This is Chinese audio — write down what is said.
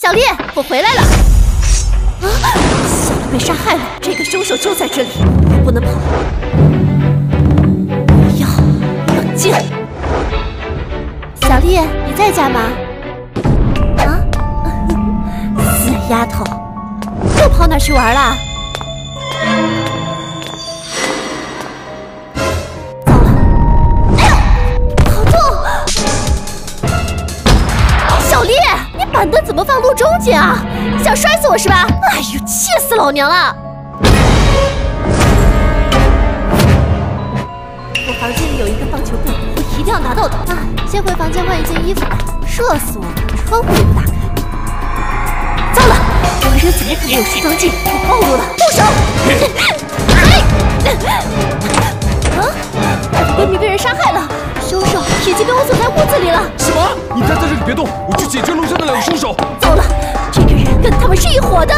小丽，我回来了。啊！小丽被杀害了，这个凶手就在这里，我不能跑。要冷静。小丽，你在家吗？啊！死丫头，又跑哪去玩了？糟了！哎呦，好痛！小丽。 板凳怎么放路中间啊？想摔死我是吧？哎呦，气死老娘了！我房间里有一个棒球棍，我一定要拿到的。啊，先回房间换一件衣服吧。热死我了，窗户也不打开。糟了，我扔子弹可没有时装镜，我暴露了。住手！啊！闺蜜被人杀害了。 凶手已经被我锁在屋子里了。什么？你待在这里别动，我去解决楼下的两个凶手。糟了，这个人跟他们是一伙的。